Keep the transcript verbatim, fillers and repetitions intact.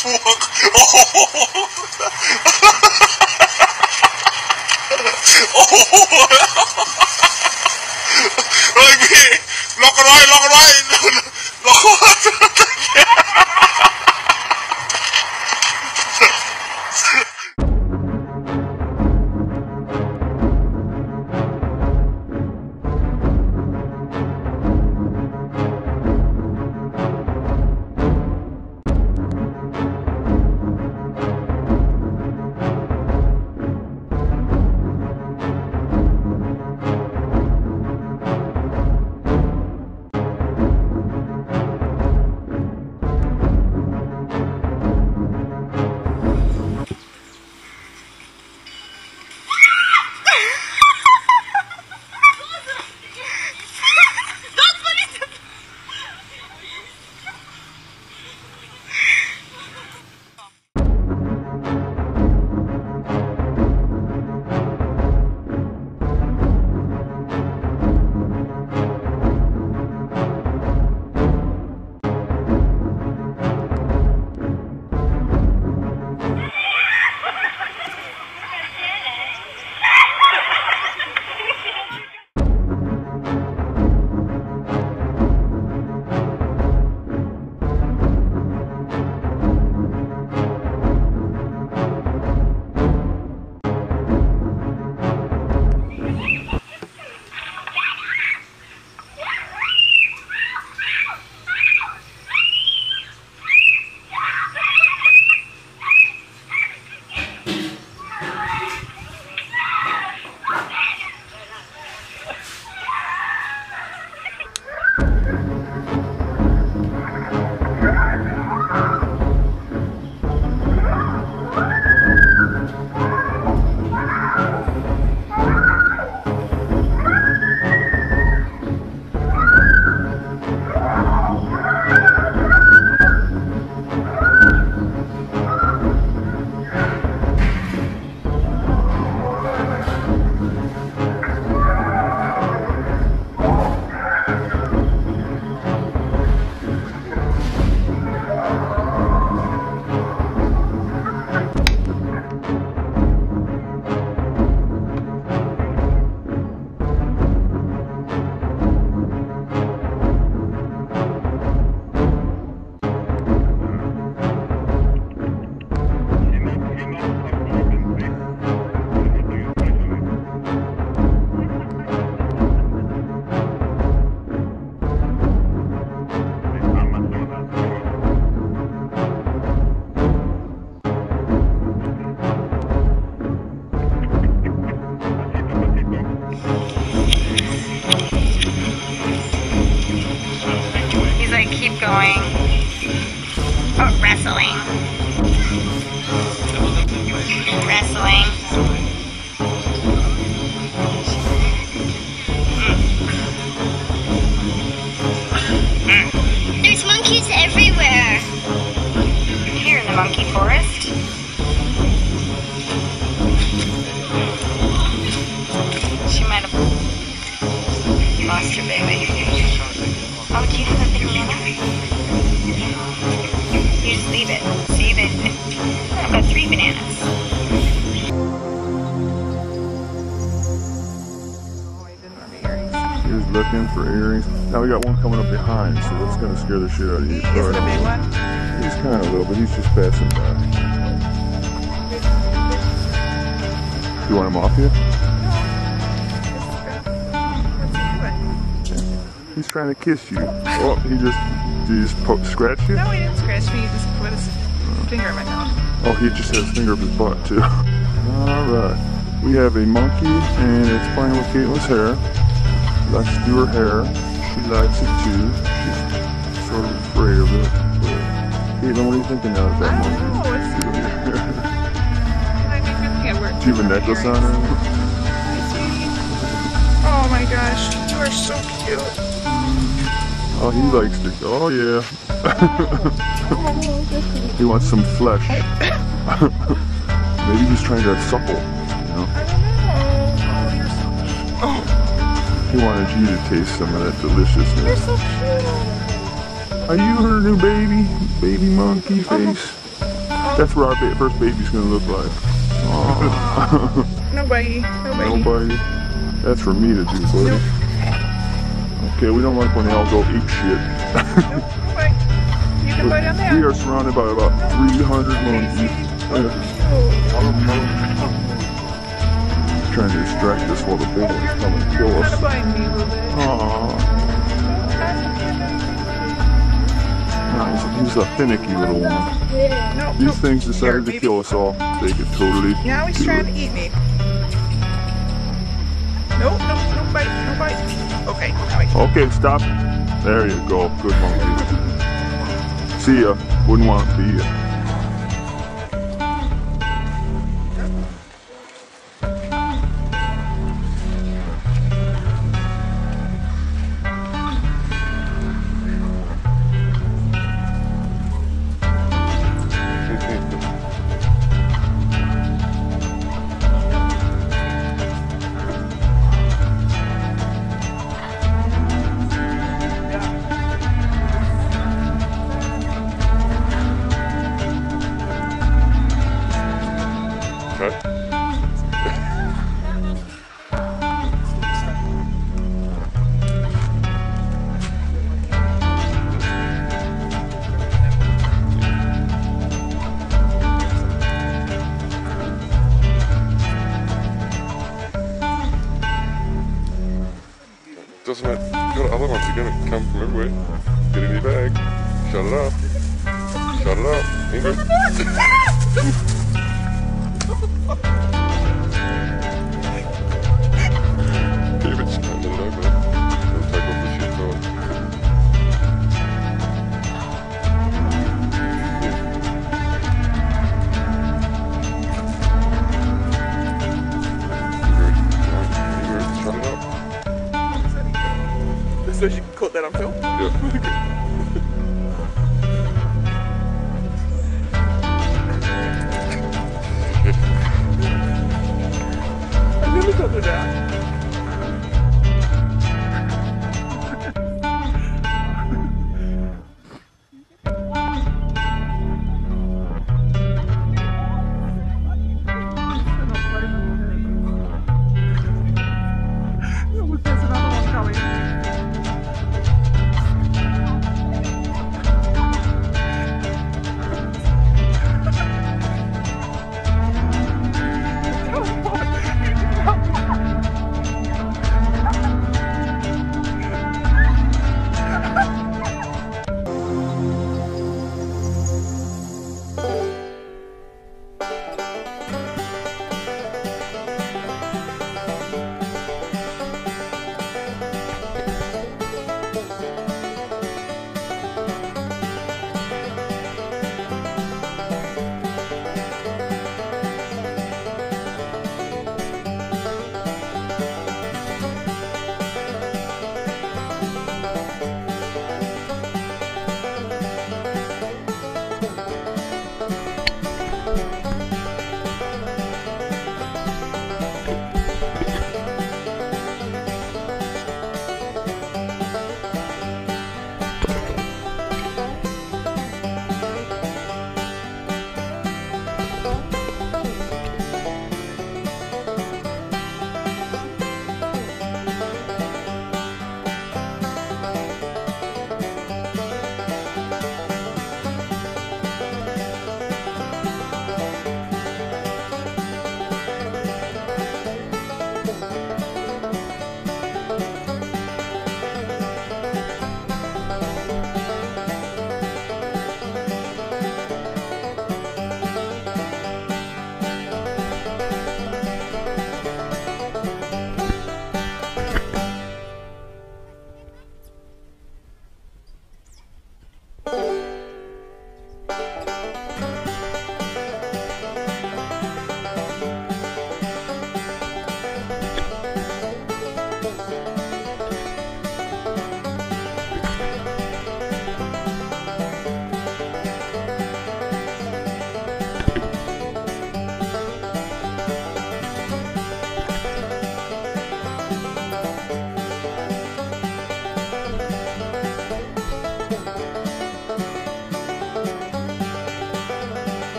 пупок.เฮ้ยพี่ล็อกร้อยล็อกร้อยล็อกlooking for earrings. Now we got one coming up behind, so that's going to scare the shit out of you. Is it a big one? He's kind of little, but he's just passing by. You want him off you? No. He's trying to kiss you. Oh, he just, did he just poke, scratch you? No, he didn't scratch me. He just put his finger in my mouth. Oh, he just had his finger up his butt, too. Alright. We have a monkey, and it's playing with Caitlin's hair. Likes to do her hair. She likes it too. She's sort of afraid of it. Caitlin, what are you thinking now at that I moment? Don't know. It's do you have a necklace on her? Oh my gosh, you are so cute. Oh, he likes to. Oh yeah. He wants some flesh. Maybe he's trying to have supple. You know? I don't know. Oh, you're so cute. Oh. He wanted you to taste some of that deliciousness. You're so cute. Are you her new baby? Baby monkey face? Uh-huh. That's what our first baby's gonna look like. Aww. Nobody. Nobody. Nobody. That's for me to do, buddy. Nope. Okay, we don't like when they all go eat shit. Nope, nobody. You can bite on that. We are surrounded by about three hundred monkeys. Yeah. Trying to distract us while the big ones come and kill us. Aww. He's a finicky little one. Yeah, no, These no. things decided Here, to kill us all. They could totally Now he's trying it. to eat me. No, no, no bite, no bite. Okay, no bite. Okay, stop. There you go. Good monkey. See ya. Wouldn't want to be ya. Doesn't it? You're the other ones are going to come from everywhere. Get in your bag. Shut it up. Shut it up. Ingrid. David's trying to get over there. He'll take off the shit for it. Ingrid, shut it up. So she caught that on film? Yeah. I never got it out. That was another one coming.